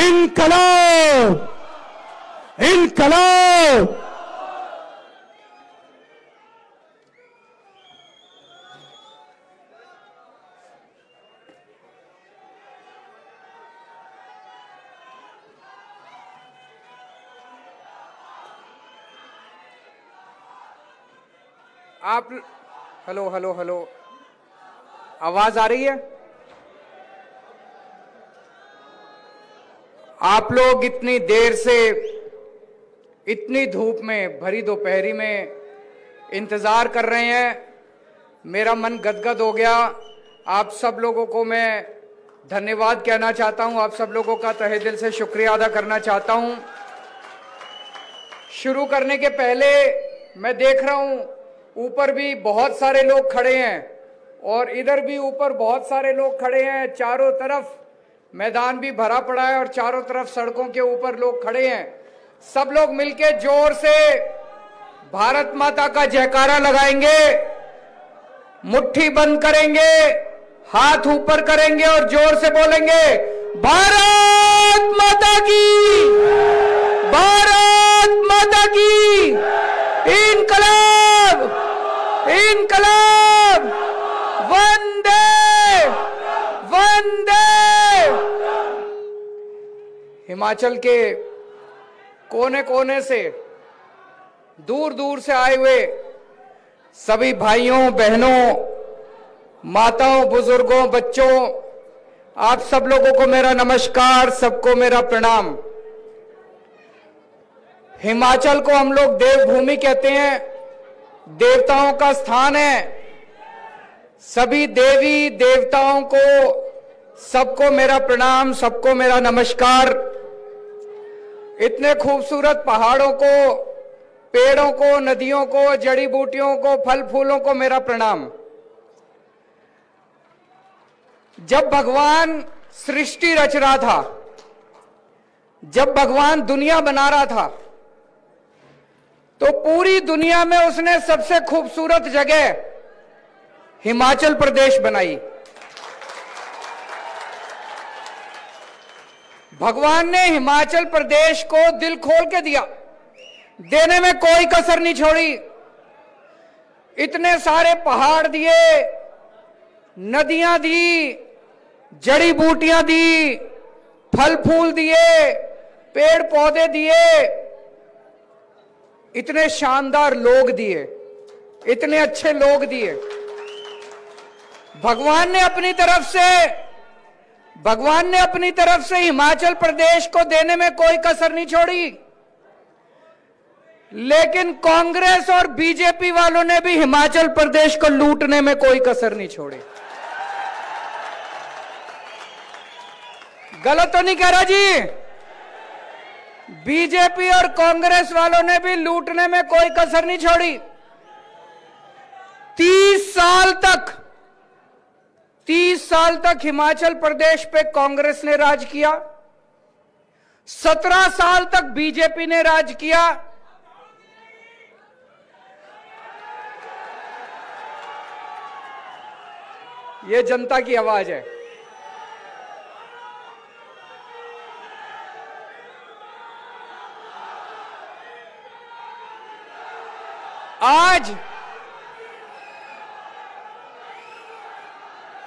इनकलाब इनकलाब। आप हेलो हेलो हेलो, आवाज आ रही है? आप लोग इतनी देर से इतनी धूप में भरी दोपहरी में इंतजार कर रहे हैं, मेरा मन गदगद हो गया। आप सब लोगों को मैं धन्यवाद कहना चाहता हूं, आप सब लोगों का तहे दिल से शुक्रिया अदा करना चाहता हूं। शुरू करने के पहले मैं देख रहा हूं ऊपर भी बहुत सारे लोग खड़े हैं और इधर भी ऊपर बहुत सारे लोग खड़े हैं, चारों तरफ मैदान भी भरा पड़ा है और चारों तरफ सड़कों के ऊपर लोग खड़े हैं। सब लोग मिलके जोर से भारत माता का जयकारा लगाएंगे, मुट्ठी बंद करेंगे, हाथ ऊपर करेंगे और जोर से बोलेंगे भारत माता की, भारत माता की, इनकलाब इनकलाब, वंदे वंदे। हिमाचल के कोने कोने से, दूर दूर से आए हुए सभी भाइयों बहनों, माताओं, बुजुर्गों, बच्चों, आप सब लोगों को मेरा नमस्कार, सबको मेरा प्रणाम। हिमाचल को हम लोग देवभूमि कहते हैं, देवताओं का स्थान है। सभी देवी देवताओं को, सबको मेरा प्रणाम, सबको मेरा नमस्कार। इतने खूबसूरत पहाड़ों को, पेड़ों को, नदियों को, जड़ी बूटियों को, फल फूलों को मेरा प्रणाम। जब भगवान सृष्टि रच रहा था, जब भगवान दुनिया बना रहा था, तो पूरी दुनिया में उसने सबसे खूबसूरत जगह हिमाचल प्रदेश बनाई। भगवान ने हिमाचल प्रदेश को दिल खोल के दिया, देने में कोई कसर नहीं छोड़ी। इतने सारे पहाड़ दिए, नदियां दी, जड़ी बूटियां दी, फल फूल दिए, पेड़ पौधे दिए, इतने शानदार लोग दिए, इतने अच्छे लोग दिए। भगवान ने अपनी तरफ से हिमाचल प्रदेश को देने में कोई कसर नहीं छोड़ी। लेकिन कांग्रेस और बीजेपी वालों ने भी हिमाचल प्रदेश को लूटने में कोई कसर नहीं छोड़ी। गलत तो नहीं कह रहा जी? बीजेपी और कांग्रेस वालों ने भी लूटने में कोई कसर नहीं छोड़ी। 30 साल तक हिमाचल प्रदेश पे कांग्रेस ने राज किया, 17 साल तक बीजेपी ने राज किया। ये जनता की आवाज है।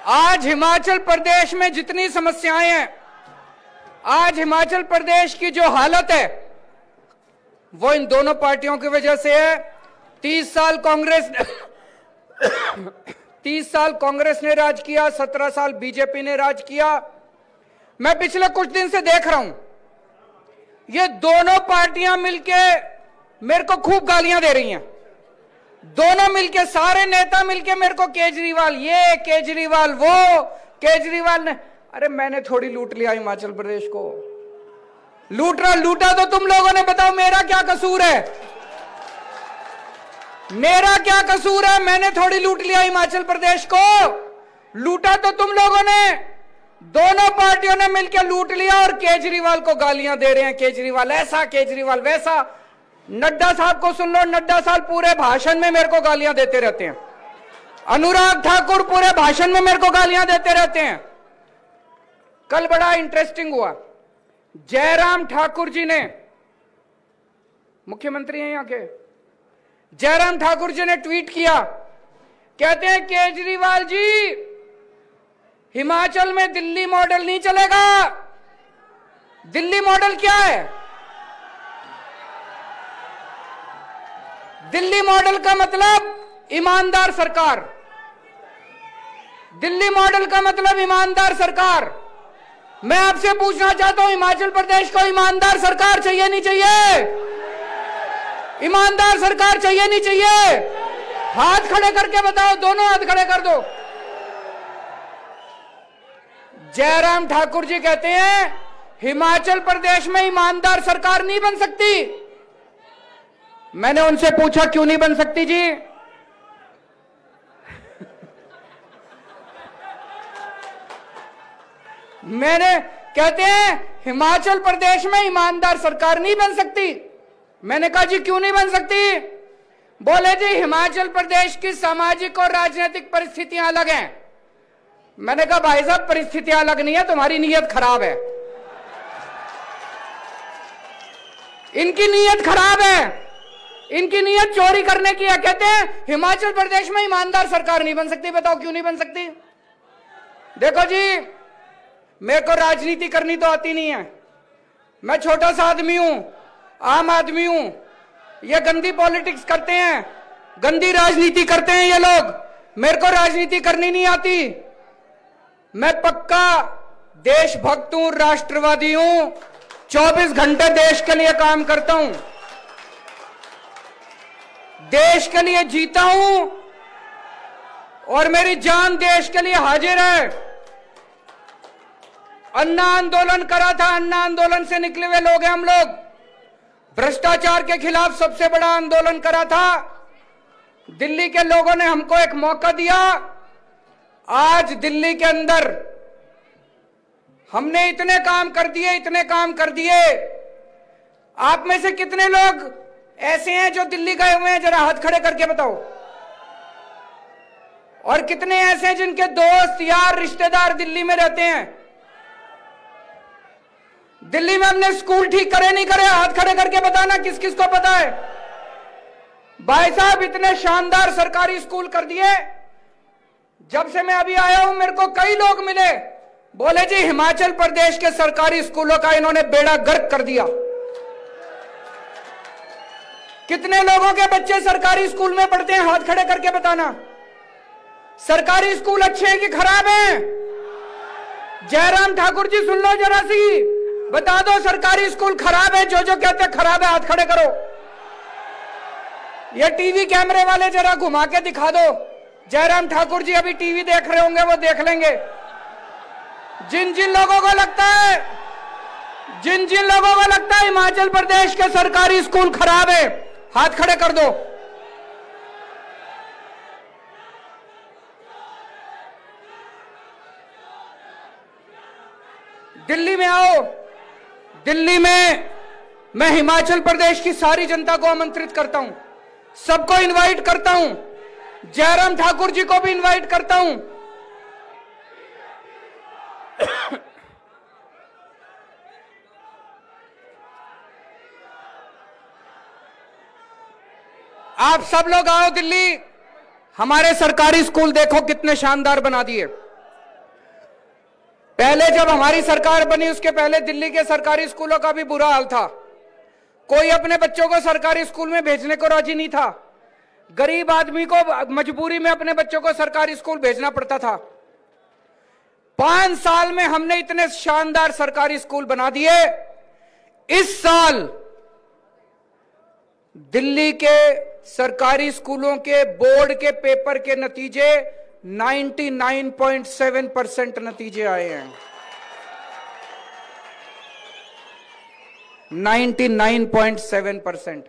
आज हिमाचल प्रदेश में जितनी समस्याएं हैं, आज हिमाचल प्रदेश की जो हालत है, वो इन दोनों पार्टियों की वजह से है। 30 साल कांग्रेस ने राज किया, 17 साल बीजेपी ने राज किया। मैं पिछले कुछ दिन से देख रहा हूं ये दोनों पार्टियां मिलके मेरे को खूब गालियां दे रही हैं। दोनों मिलके, सारे नेता मिलके मेरे को केजरीवाल ये, केजरीवाल वो, केजरीवाल ने। अरे मैंने थोड़ी लूट लिया हिमाचल प्रदेश को, लूटा तो तुम लोगों ने। बताओ मेरा क्या कसूर है? मेरा क्या कसूर है? मैंने थोड़ी लूट लिया हिमाचल प्रदेश को, लूटा तो तुम लोगों ने। दोनों पार्टियों ने मिलकर लूट लिया और केजरीवाल को गालियां दे रहे हैं, केजरीवाल ऐसा, केजरीवाल वैसा। नड्डा साहब को सुन लो, नड्डा साहब पूरे भाषण में मेरे को गालियां देते रहते हैं। अनुराग ठाकुर पूरे भाषण में मेरे को गालियां देते रहते हैं। कल बड़ा इंटरेस्टिंग हुआ, जयराम ठाकुर जी ने, मुख्यमंत्री हैं यहाँ के, जयराम ठाकुर जी ने ट्वीट किया, कहते हैं केजरीवाल जी हिमाचल में दिल्ली मॉडल नहीं चलेगा। दिल्ली मॉडल क्या है? दिल्ली मॉडल का मतलब ईमानदार सरकार, दिल्ली मॉडल का मतलब ईमानदार सरकार। मैं आपसे पूछना चाहता हूं, हिमाचल प्रदेश को ईमानदार सरकार चाहिए नहीं चाहिए? ईमानदार सरकार चाहिए नहीं चाहिए? हाथ खड़े करके बताओ, दोनों हाथ खड़े कर दो। जयराम ठाकुर जी कहते हैं हिमाचल प्रदेश में ईमानदार सरकार नहीं बन सकती। मैंने उनसे पूछा क्यों नहीं बन सकती जी? मैंने, कहते हैं हिमाचल प्रदेश में ईमानदार सरकार नहीं बन सकती। मैंने कहा जी क्यों नहीं बन सकती? बोले जी हिमाचल प्रदेश की सामाजिक और राजनीतिक परिस्थितियां अलग हैं। मैंने कहा भाई साहब परिस्थितियां अलग नहीं है, तुम्हारी नीयत खराब है। इनकी नीयत खराब है, इनकी नीयत चोरी करने की है। कहते हैं हिमाचल प्रदेश में ईमानदार सरकार नहीं बन सकती। बताओ क्यों नहीं बन सकती? देखो जी, मेरे को राजनीति करनी तो आती नहीं है, मैं छोटा सा आदमी हूं, आम आदमी हूं। ये गंदी पॉलिटिक्स करते हैं, गंदी राजनीति करते हैं ये लोग। मेरे को राजनीति करनी नहीं आती, मैं पक्का देशभक्त हूं, राष्ट्रवादी हूं, 24 घंटे देश के लिए काम करता हूं, देश के लिए जीता हूं और मेरी जान देश के लिए हाजिर है। अन्ना आंदोलन करा था, अन्ना आंदोलन से निकले हुए लोग हैं हम लोग। भ्रष्टाचार के खिलाफ सबसे बड़ा आंदोलन करा था, दिल्ली के लोगों ने हमको एक मौका दिया। आज दिल्ली के अंदर हमने इतने काम कर दिए, इतने काम कर दिए। आप में से कितने लोग ऐसे हैं जो दिल्ली गए हुए हैं? जरा हाथ खड़े करके बताओ। और कितने ऐसे हैं जिनके दोस्त यार रिश्तेदार दिल्ली में रहते हैं? दिल्ली में हमने स्कूल ठीक करे नहीं करे? हाथ खड़े करके बताना किस किस को पता है। भाई साहब इतने शानदार सरकारी स्कूल कर दिए। जब से मैं अभी आया हूं मेरे को कई लोग मिले, बोले जी हिमाचल प्रदेश के सरकारी स्कूलों का इन्होंने बेड़ा गर्क कर दिया। कितने लोगों के बच्चे सरकारी स्कूल में पढ़ते हैं? हाथ खड़े करके बताना। सरकारी स्कूल अच्छे हैं कि खराब हैं? जयराम ठाकुर जी सुन लो जरा सी, बता दो सरकारी स्कूल खराब है। जो जो कहते हैं खराब है हाथ खड़े करो। ये टीवी कैमरे वाले जरा घुमा के दिखा दो। जयराम ठाकुर जी अभी टीवी देख रहे होंगे, वो देख लेंगे। जिन जिन लोगों को लगता है, जिन जिन लोगों को लगता है हिमाचल प्रदेश के सरकारी स्कूल खराब है, हाथ खड़े कर दो। दिल्ली में आओ, दिल्ली में मैं हिमाचल प्रदेश की सारी जनता को आमंत्रित करता हूं, सबको इनवाइट करता हूं, जयराम ठाकुर जी को भी इनवाइट करता हूं। आप सब लोग आओ दिल्ली, हमारे सरकारी स्कूल देखो कितने शानदार बना दिए। पहले जब हमारी सरकार बनी उसके पहले दिल्ली के सरकारी स्कूलों का भी बुरा हाल था। कोई अपने बच्चों को सरकारी स्कूल में भेजने को राजी नहीं था। गरीब आदमी को मजबूरी में अपने बच्चों को सरकारी स्कूल भेजना पड़ता था। 5 साल में हमने इतने शानदार सरकारी स्कूल बना दिए। इस साल दिल्ली के सरकारी स्कूलों के बोर्ड के पेपर के नतीजे 99.7% नतीजे आए हैं, 99.7%।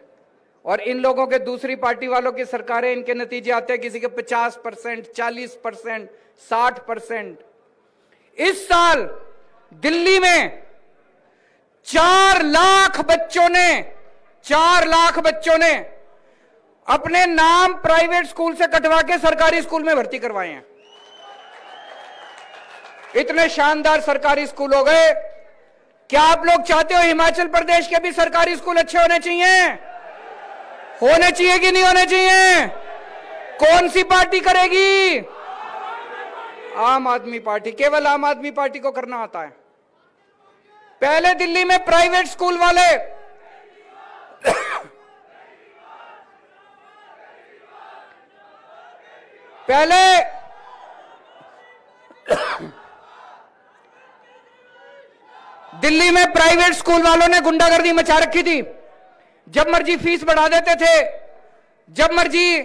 और इन लोगों के दूसरी पार्टी वालों की सरकारें, इनके नतीजे आते हैं किसी के 50%, 40%, 60%। इस साल दिल्ली में 4 लाख बच्चों ने अपने नाम प्राइवेट स्कूल से कटवा के सरकारी स्कूल में भर्ती करवाए हैं। इतने शानदार सरकारी स्कूल हो गए। क्या आप लोग चाहते हो हिमाचल प्रदेश के भी सरकारी स्कूल अच्छे होने चाहिए? होने चाहिए कि नहीं होने चाहिए? कौन सी पार्टी करेगी? आम आदमी पार्टी। केवल आम आदमी पार्टी को करना आता है। पहले दिल्ली में प्राइवेट स्कूल वाले दिल्ली में प्राइवेट स्कूल वालों ने गुंडागर्दी मचा रखी थी। जब मर्जी फीस बढ़ा देते थे, जब मर्जी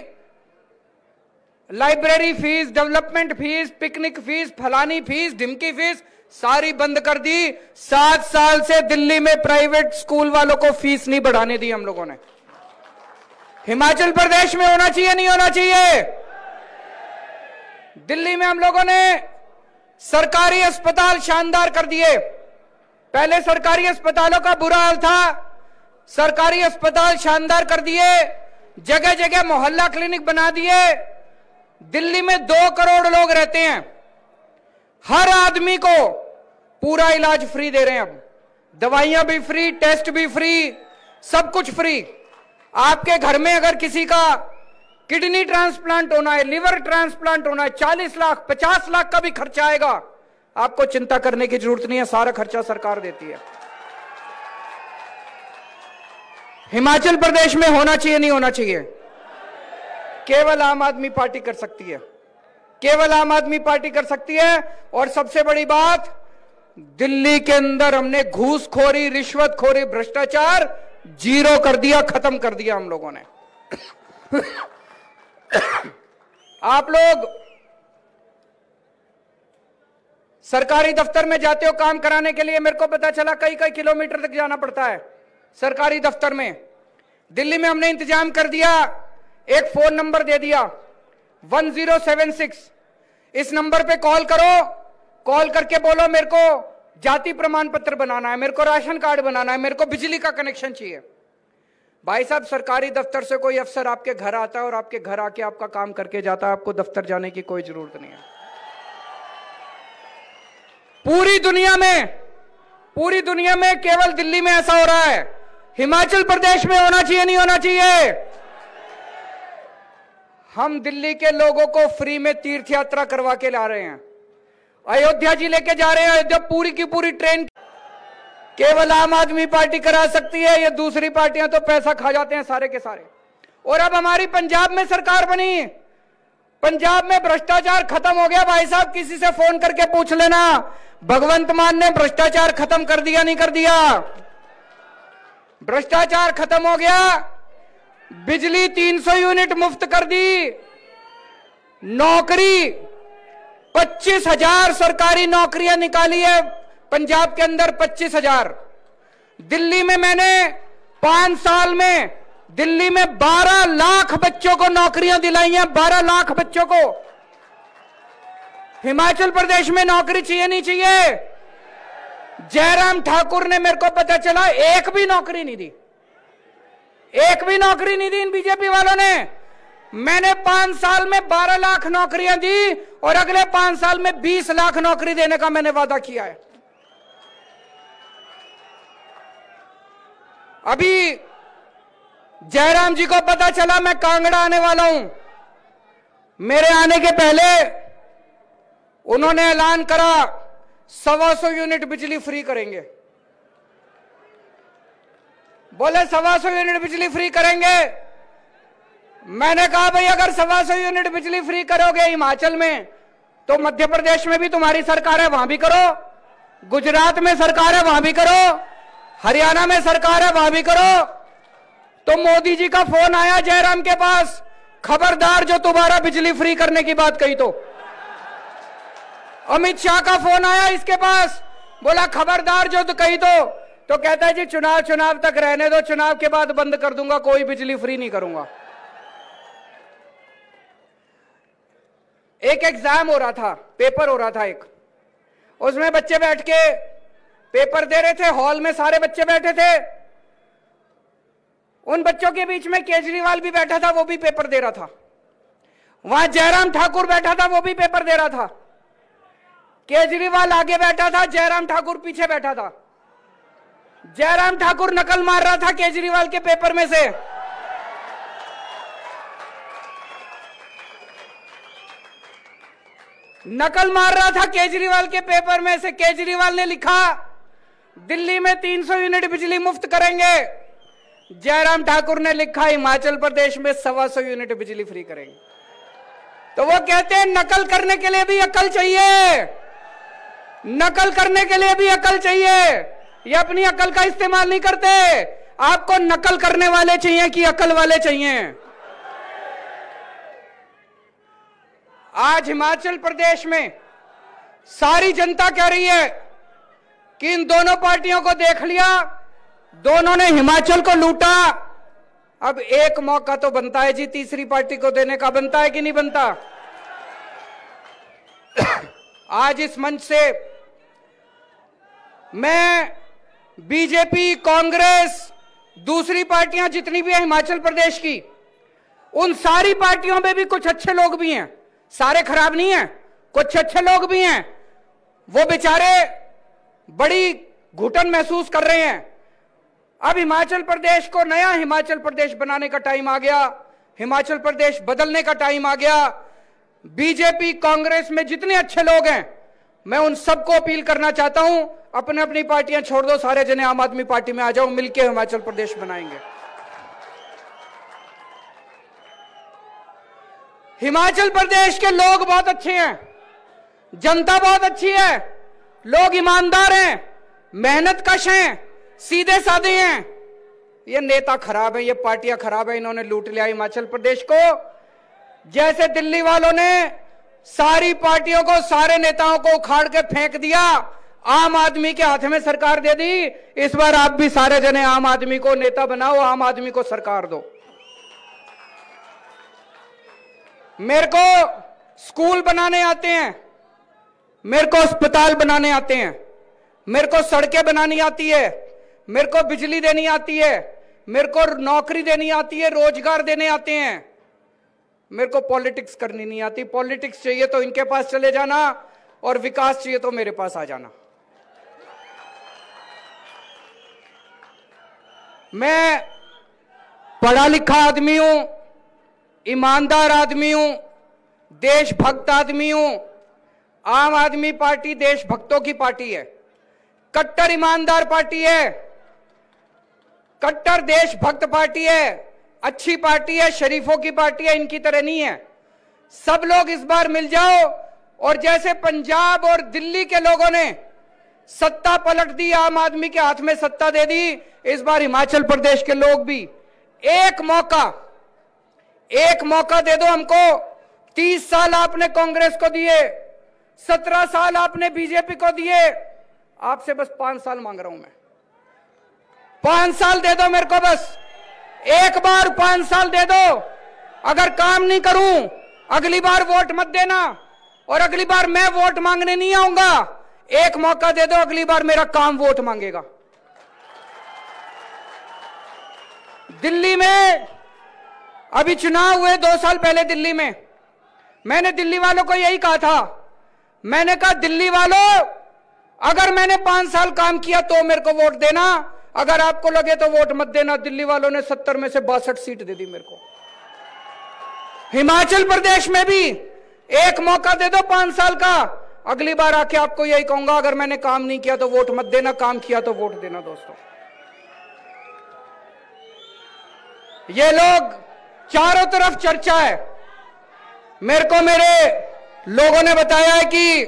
library fees, development fees, picnic fees, फलानी फीस, ढिमकी फीस सारी बंद कर दी। 7 साल से दिल्ली में प्राइवेट स्कूल वालों को फीस नहीं बढ़ाने दी हम लोगों ने। हिमाचल प्रदेश में होना चाहिए नहीं होना चाहिए? दिल्ली में हम लोगों ने सरकारी अस्पताल शानदार कर दिए। पहले सरकारी अस्पतालों का बुरा हाल था, सरकारी अस्पताल शानदार कर दिए, जगह जगह मोहल्ला क्लिनिक बना दिए। दिल्ली में 2 करोड़ लोग रहते हैं, हर आदमी को पूरा इलाज फ्री दे रहे हैं। अब दवाइयां भी फ्री, टेस्ट भी फ्री, सब कुछ फ्री। आपके घर में अगर किसी का किडनी ट्रांसप्लांट होना है, लिवर ट्रांसप्लांट होना है, 40 लाख 50 लाख का भी खर्चा आएगा, आपको चिंता करने की जरूरत नहीं है, सारा खर्चा सरकार देती है। हिमाचल प्रदेश में होना चाहिए नहीं होना चाहिए? केवल आम आदमी पार्टी कर सकती है, केवल आम आदमी पार्टी कर सकती है। और सबसे बड़ी बात, दिल्ली के अंदर हमने घूसखोरी, रिश्वतखोरी, भ्रष्टाचार जीरो कर दिया, खत्म कर दिया हम लोगों ने। आप लोग सरकारी दफ्तर में जाते हो काम कराने के लिए, मेरे को पता चला कई कई किलोमीटर तक जाना पड़ता है सरकारी दफ्तर में। दिल्ली में हमने इंतजाम कर दिया, एक फोन नंबर दे दिया 1076। इस नंबर पे कॉल करो, कॉल करके बोलो मेरे को जाति प्रमाण पत्र बनाना है, मेरे को राशन कार्ड बनाना है, मेरे को बिजली का कनेक्शन चाहिए। भाई साहब, सरकारी दफ्तर से कोई अफसर आपके घर आता है और आपके घर आके आपका काम करके जाता है, आपको दफ्तर जाने की कोई जरूरत नहीं है। पूरी दुनिया में केवल दिल्ली में ऐसा हो रहा है। हिमाचल प्रदेश में होना चाहिए नहीं होना चाहिए? हम दिल्ली के लोगों को फ्री में तीर्थ यात्रा करवा के ला रहे हैं। अयोध्या जिले के जा रहे हैं, अयोध्या पूरी की पूरी ट्रेन। केवल आम आदमी पार्टी करा सकती है, ये दूसरी पार्टियां तो पैसा खा जाते हैं सारे के सारे। और अब हमारी पंजाब में सरकार बनी, पंजाब में भ्रष्टाचार खत्म हो गया। भाई साहब, किसी से फोन करके पूछ लेना, भगवंत मान ने भ्रष्टाचार खत्म कर दिया नहीं कर दिया? भ्रष्टाचार खत्म हो गया। बिजली 300 यूनिट मुफ्त कर दी, नौकरी 25,000 सरकारी नौकरियां निकाली है पंजाब के अंदर, 25,000। दिल्ली में मैंने 5 साल में दिल्ली में 12 लाख बच्चों को नौकरियां दिलाई हैं, 12 लाख बच्चों को। हिमाचल प्रदेश में नौकरी चाहिए नहीं चाहिए? जयराम ठाकुर ने, मेरे को पता चला, एक भी नौकरी नहीं दी इन बीजेपी वालों ने। मैंने 5 साल में 12 लाख नौकरियां दी और अगले 5 साल में 20 लाख नौकरी देने का मैंने वादा किया है। अभी जयराम जी को पता चला मैं कांगड़ा आने वाला हूं, मेरे आने के पहले उन्होंने ऐलान करा 125 यूनिट बिजली फ्री करेंगे। बोले 125 यूनिट बिजली फ्री करेंगे। मैंने कहा भाई, अगर 125 यूनिट बिजली फ्री करोगे हिमाचल में तो मध्य प्रदेश में भी तुम्हारी सरकार है, वहां भी करो, गुजरात में सरकार है वहां भी करो, हरियाणा में सरकार है वहां भी करो। तो मोदी जी का फोन आया जयराम के पास, खबरदार जो तुम्हारा बिजली फ्री करने की बात कही। तो अमित शाह का फोन आया इसके पास, बोला खबरदार जो कही तो कहता है जी चुनाव तक रहने दो, चुनाव के बाद बंद कर दूंगा, कोई बिजली फ्री नहीं करूंगा। एक एग्जाम हो रहा था, पेपर हो रहा था एक, उसमें बच्चे बैठ के पेपर दे रहे थे, हॉल में सारे बच्चे बैठे थे। उन बच्चों के बीच में केजरीवाल भी बैठा था, वो भी पेपर दे रहा था। वहां जयराम ठाकुर बैठा था, वो भी पेपर दे रहा था। केजरीवाल आगे बैठा था, जयराम ठाकुर पीछे बैठा था। जयराम ठाकुर नकल मार रहा था केजरीवाल के पेपर में से। नकल मार रहा था केजरीवाल के पेपर में से। केजरीवाल ने लिखा दिल्ली में 300 यूनिट बिजली मुफ्त करेंगे, जयराम ठाकुर ने लिखा हिमाचल प्रदेश में 125 यूनिट बिजली फ्री करेंगे। तो वो कहते हैं नकल करने के लिए भी अकल चाहिए, नकल करने के लिए भी अकल चाहिए। ये अपनी अकल का इस्तेमाल नहीं करते। आपको नकल करने वाले चाहिए कि अकल वाले चाहिए? आज हिमाचल प्रदेश में सारी जनता कह रही है कि इन दोनों पार्टियों को देख लिया, दोनों ने हिमाचल को लूटा, अब एक मौका तो बनता है जी तीसरी पार्टी को देने का, बनता है कि नहीं बनता? आज इस मंच से मैं बीजेपी, कांग्रेस, दूसरी पार्टियां जितनी भी हैं हिमाचल प्रदेश की, उन सारी पार्टियों में भी कुछ अच्छे लोग भी हैं, सारे खराब नहीं हैं, कुछ अच्छे लोग भी हैं। वो बेचारे बड़ी घुटन महसूस कर रहे हैं। अब हिमाचल प्रदेश को नया हिमाचल प्रदेश बनाने का टाइम आ गया, हिमाचल प्रदेश बदलने का टाइम आ गया। बीजेपी कांग्रेस में जितने अच्छे लोग हैं, मैं उन सबको अपील करना चाहता हूं, अपने अपनी पार्टियां छोड़ दो, सारे जने आम आदमी पार्टी में आ जाओ, मिलके हिमाचल प्रदेश बनाएंगे। हिमाचल प्रदेश के लोग बहुत अच्छे हैं, जनता बहुत अच्छी है, लोग ईमानदार हैं, मेहनत कश हैं, सीधे साधे हैं। ये नेता खराब है, ये पार्टियां खराब है, इन्होंने लूट लिया हिमाचल प्रदेश को। जैसे दिल्ली वालों ने सारी पार्टियों को, सारे नेताओं को उखाड़ के फेंक दिया, आम आदमी के हाथ में सरकार दे दी, इस बार आप भी सारे जने आम आदमी को नेता बनाओ, आम आदमी को सरकार दो। मेरे को स्कूल बनाने आते हैं, मेरे को अस्पताल बनाने आते हैं, मेरे को सड़कें बनानी आती है, मेरे को बिजली देनी आती है, मेरे को नौकरी देनी आती है, रोजगार देने आते हैं। मेरे को पॉलिटिक्स करनी नहीं आती, पॉलिटिक्स चाहिए तो इनके पास चले जाना और विकास चाहिए तो मेरे पास आ जाना। मैं पढ़ा लिखा आदमी हूं, ईमानदार आदमी हूं, देशभक्त आदमी हूं। आम आदमी पार्टी देशभक्तों की पार्टी है, कट्टर ईमानदार पार्टी है, कट्टर देशभक्त पार्टी है, अच्छी पार्टी है, शरीफों की पार्टी है, इनकी तरह नहीं है। सब लोग इस बार मिल जाओ, और जैसे पंजाब और दिल्ली के लोगों ने सत्ता पलट दी, आम आदमी के हाथ में सत्ता दे दी, इस बार हिमाचल प्रदेश के लोग भी एक मौका दे दो हमको। 30 साल आपने कांग्रेस को दिए, 17 साल आपने बीजेपी को दिए, आपसे बस 5 साल मांग रहा हूं मैं। 5 साल दे दो मेरे को, बस एक बार 5 साल दे दो। अगर काम नहीं करूं अगली बार वोट मत देना, और अगली बार मैं वोट मांगने नहीं आऊंगा। एक मौका दे दो, अगली बार मेरा काम वोट मांगेगा। दिल्ली में अभी चुनाव हुए 2 साल पहले, दिल्ली में मैंने दिल्ली वालों को यही कहा था, मैंने कहा दिल्ली वालों अगर मैंने 5 साल काम किया तो मेरे को वोट देना, अगर आपको लगे तो वोट मत देना। दिल्ली वालों ने 70 में से 62 सीट दे दी मेरे को। हिमाचल प्रदेश में भी एक मौका दे दो 5 साल का, अगली बार आके आपको यही कहूंगा, अगर मैंने काम नहीं किया तो वोट मत देना, काम किया तो वोट देना। दोस्तों, ये लोग चारों तरफ चर्चा है। मेरे को मेरे लोगों ने बताया है कि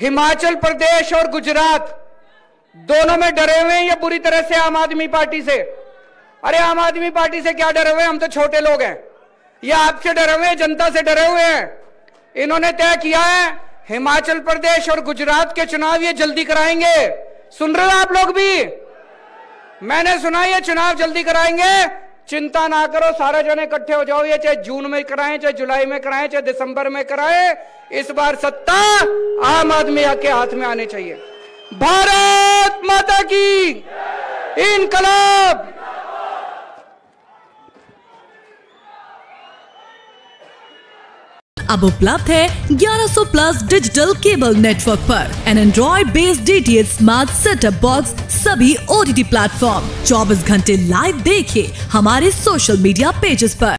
हिमाचल प्रदेश और गुजरात दोनों में डरे हुए हैं ये बुरी तरह से आम आदमी पार्टी से। अरे आम आदमी पार्टी से क्या डरे हुए हैं, हम तो छोटे लोग हैं। ये आपसे डरे हुए हैं, जनता से डरे हुए हैं। इन्होंने तय किया है हिमाचल प्रदेश और गुजरात के चुनाव ये जल्दी कराएंगे। सुन रहे हो आप लोग भी? मैंने सुना ये चुनाव जल्दी कराएंगे। चिंता ना करो, सारे जने इकट्ठे हो जाओ। ये चाहे जून में कराएं, चाहे जुलाई में कराएं, चाहे दिसंबर में कराएं, इस बार सत्ता आम आदमी के हाथ में आने चाहिए। भारत माता की इनकलाब। अब उपलब्ध है 1100 प्लस डिजिटल केबल नेटवर्क पर। An Android based DTH smart setup box, सभी ओटीटी प्लेटफॉर्म। 24 घंटे लाइव देखिए हमारे सोशल मीडिया पेजेस पर।